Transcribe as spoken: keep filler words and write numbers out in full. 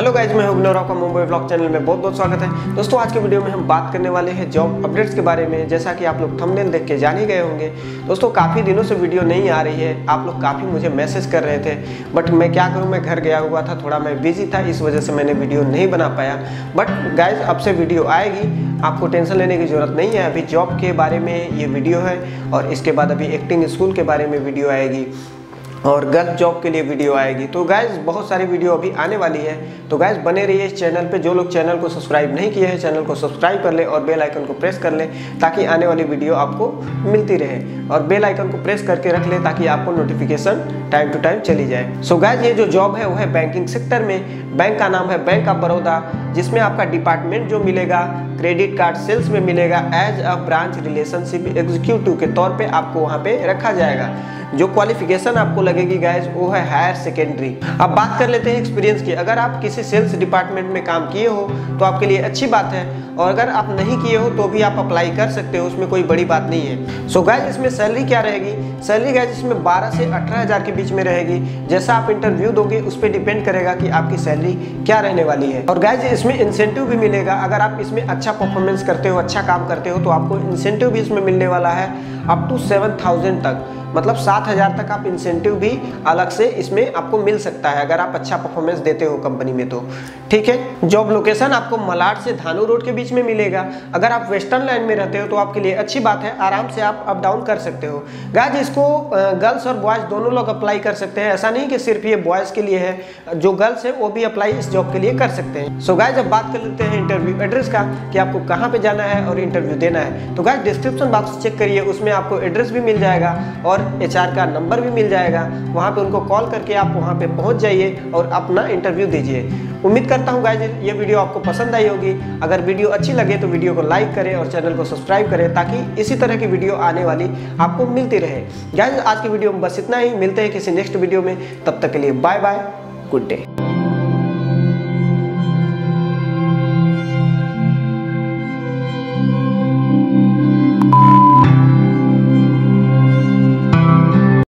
Hello guys, मैं हूं का मुंबई व्लॉग चैनल में बहुत बहुत स्वागत है। दोस्तों, आज के वीडियो में हम बात करने वाले हैं जॉब अपडेट्स के बारे में। जैसा कि आप लोग थंबनेल देख के जान ही गए होंगे दोस्तों, काफ़ी दिनों से वीडियो नहीं आ रही है। आप लोग काफ़ी मुझे मैसेज कर रहे थे, बट मैं क्या करूं, मैं घर गया हुआ था, थोड़ा मैं बिजी था, इस वजह से मैंने वीडियो नहीं बना पाया। बट गाइज, अब से वीडियो आएगी, आपको टेंशन लेने की ज़रूरत नहीं है। अभी जॉब के बारे में ये वीडियो है और इसके बाद अभी एक्टिंग स्कूल के बारे में वीडियो आएगी और गर्ल्स जॉब के लिए वीडियो आएगी। तो गाइज, बहुत सारी वीडियो अभी आने वाली है, तो गाइज बने रहिए इस चैनल पे। जो लोग चैनल को सब्सक्राइब नहीं किए हैं, चैनल को सब्सक्राइब कर ले और बेल आइकन को प्रेस कर ले ताकि आने वाली वीडियो आपको मिलती रहे। और बेल आइकन को प्रेस करके रख ले ताकि आपको नोटिफिकेशन टाइम टू टाइम चली जाए। सो गाइज, ये जो जॉब है वो है बैंकिंग सेक्टर में। बैंक का नाम है बैंक ऑफ बड़ौदा, जिसमें आपका डिपार्टमेंट जो मिलेगा क्रेडिट कार्ड सेल्स में मिलेगा। As a branch relationship executive के तौर पे आपको वहाँ पे रखा जाएगा। जो क्वालिफिकेशन आपको लगेगी गाइज वो है हायर सेकेंडरी। अब बात कर लेते हैं एक्सपीरियंस की। अगर आप किसी सेल्स डिपार्टमेंट में काम किए हो तो आपके लिए अच्छी बात है, और अगर आप नहीं किए हो तो भी आप अप्लाई कर सकते हो, उसमें कोई बड़ी बात नहीं है। सो गाइज, इसमें सैलरी क्या रहेगी? सैलरी गाइज इसमें बारह से अठारह हज़ार के बीच में रहेगी। जैसा आप इंटरव्यू दोगे उस पर डिपेंड करेगा कि आपकी सैलरी क्या रहने वाली है। और गाइज, इसमें इंसेंटिव भी मिलेगा। अगर आप इसमें अच्छा परफॉर्मेंस करते हो, अच्छा काम करते हो, तो आपको इंसेंटिव भी इसमें मिलने वाला है अप टू सेवन थाउजेंड तक, मतलब सात हज़ार तक आप इंसेंटिव भी अलग से इसमें आपको मिल सकता है, अगर आप अच्छा परफॉर्मेंस देते हो कंपनी में। तो ठीक है, जॉब लोकेशन आपको मलाड से धानू रोड के बीच में मिलेगा। अगर आप वेस्टर्न लाइन में रहते हो तो आपके लिए अच्छी बात है, आराम से आप अप डाउन कर सकते हो। गाइज, इसको गर्ल्स और बॉयज़ दोनों लोग अप्लाई कर सकते हैं, ऐसा नहीं कि सिर्फ ये बॉयज़ के लिए है। जो गर्ल्स है वो भी अप्लाई इस जॉब के लिए कर सकते हैं। सो गाइज, अब बात कर लेते हैं इंटरव्यू एड्रेस का, कि आपको कहाँ पर जाना है और इंटरव्यू देना है। तो गाइज, डिस्क्रिप्शन बॉक्स चेक करिए, उसमें आपको एड्रेस भी मिल जाएगा और एचआर का नंबर भी मिल जाएगा। वहाँ पे उनको कॉल करके आप वहाँ पे पहुँच जाइए और अपना इंटरव्यू दीजिए। उम्मीद करता हूँ गाइज ये वीडियो आपको पसंद आई होगी। अगर वीडियो अच्छी लगे तो वीडियो को लाइक करें और चैनल को सब्सक्राइब करें ताकि इसी तरह की वीडियो आने वाली आपको मिलती रहे। गाइज, आज की वीडियो में बस इतना ही। मिलते हैं किसी नेक्स्ट वीडियो में, तब तक के लिए बाय बाय, गुड डे।